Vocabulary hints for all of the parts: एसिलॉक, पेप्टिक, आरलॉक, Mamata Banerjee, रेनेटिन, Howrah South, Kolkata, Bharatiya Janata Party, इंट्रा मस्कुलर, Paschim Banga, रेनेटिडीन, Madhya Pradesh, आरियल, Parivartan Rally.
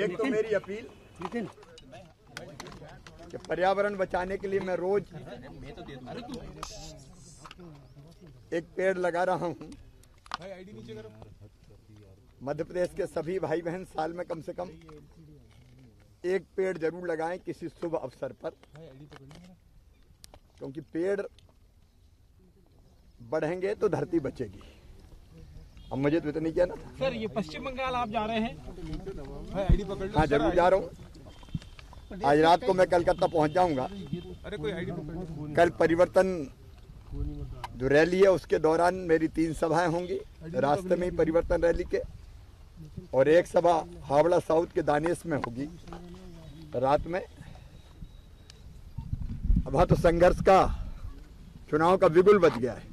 एक तो मेरी अपील कि पर्यावरण बचाने के लिए मैं रोज एक पेड़ लगा रहा हूं। मध्य प्रदेश के सभी भाई बहन साल में कम से कम एक पेड़ जरूर लगाएं किसी शुभ अवसर पर, क्योंकि पेड़ बढ़ेंगे तो धरती बचेगी। अब मुझे तो इतना किया ना था। सर, ये पश्चिम बंगाल आप जा रहे हैं? हाँ, जरूर जा रहा हूँ। आज रात को मैं कलकत्ता पहुँच जाऊँगा। कल परिवर्तन जो रैली है उसके दौरान मेरी 3 सभाएं होंगी रास्ते में ही परिवर्तन रैली के, और 1 सभा हावड़ा साउथ के दानेश में होगी रात में। अब हाँ, तो संघर्ष का, चुनाव का बिगुल बच गया है।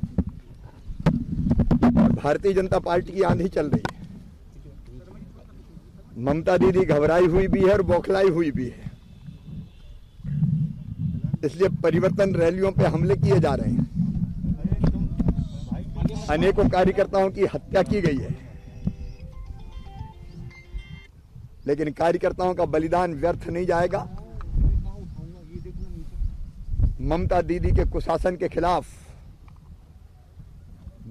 भारतीय जनता पार्टी की आंधी चल रही है। ममता दीदी घबराई हुई भी है और बौखलाई हुई भी है, इसलिए परिवर्तन रैलियों पे हमले किए जा रहे हैं। अनेकों कार्यकर्ताओं की हत्या की गई है, लेकिन कार्यकर्ताओं का बलिदान व्यर्थ नहीं जाएगा। ममता दीदी के कुशासन के खिलाफ,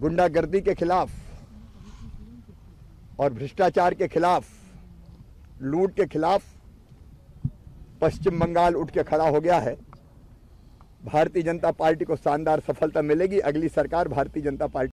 गुंडागर्दी के खिलाफ और भ्रष्टाचार के खिलाफ, लूट के खिलाफ पश्चिम बंगाल उठ के खड़ा हो गया है। भारतीय जनता पार्टी को शानदार सफलता मिलेगी। अगली सरकार भारतीय जनता पार्टी